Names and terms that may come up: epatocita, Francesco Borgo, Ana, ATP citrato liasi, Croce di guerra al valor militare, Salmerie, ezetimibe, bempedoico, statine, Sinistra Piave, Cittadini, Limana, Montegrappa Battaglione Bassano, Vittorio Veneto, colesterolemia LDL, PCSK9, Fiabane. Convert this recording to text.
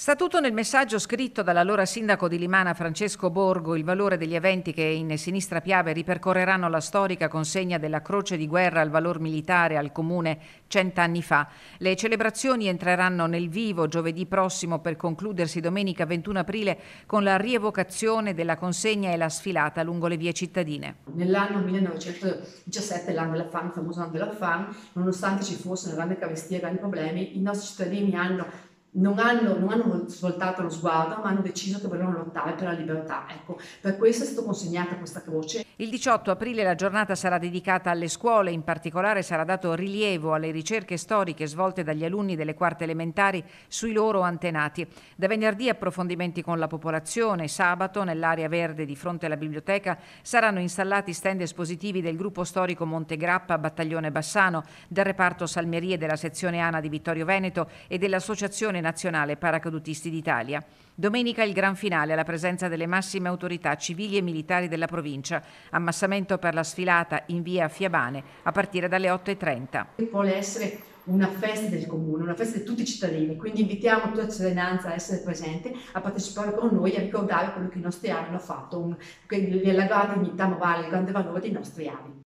Statuto nel messaggio scritto dall'allora sindaco di Limana Francesco Borgo il valore degli eventi che in Sinistra Piave ripercorreranno la storica consegna della Croce di guerra al valor militare al comune 100 anni fa. Le celebrazioni entreranno nel vivo giovedì prossimo per concludersi domenica 21 aprile con la rievocazione della consegna e la sfilata lungo le vie cittadine. Nell'anno 1917, l'anno della fame, il famoso anno della fame, nonostante ci fosse una grande carestia e grandi problemi, i nostri cittadini non hanno svoltato lo sguardo, ma hanno deciso che volevano lottare per la libertà. Ecco, per questo è stata consegnata questa croce. Il 18 aprile la giornata sarà dedicata alle scuole, in particolare sarà dato rilievo alle ricerche storiche svolte dagli alunni delle quarte elementari sui loro antenati. Da venerdì approfondimenti con la popolazione, sabato nell'area verde di fronte alla biblioteca saranno installati stand espositivi del gruppo storico Montegrappa Battaglione Bassano, del reparto Salmerie della sezione Ana di Vittorio Veneto e dell'associazione Nazionale Paracadutisti d'Italia. Domenica il gran finale alla presenza delle massime autorità civili e militari della provincia. Ammassamento per la sfilata in via Fiabane a partire dalle 8:30. Vuole essere una festa del comune, una festa di tutti i cittadini, quindi invitiamo tutta la cittadinanza a essere presente, a partecipare con noi e a ricordare quello che i nostri anni hanno fatto, la grande dignità morale, il grande valore dei nostri anni.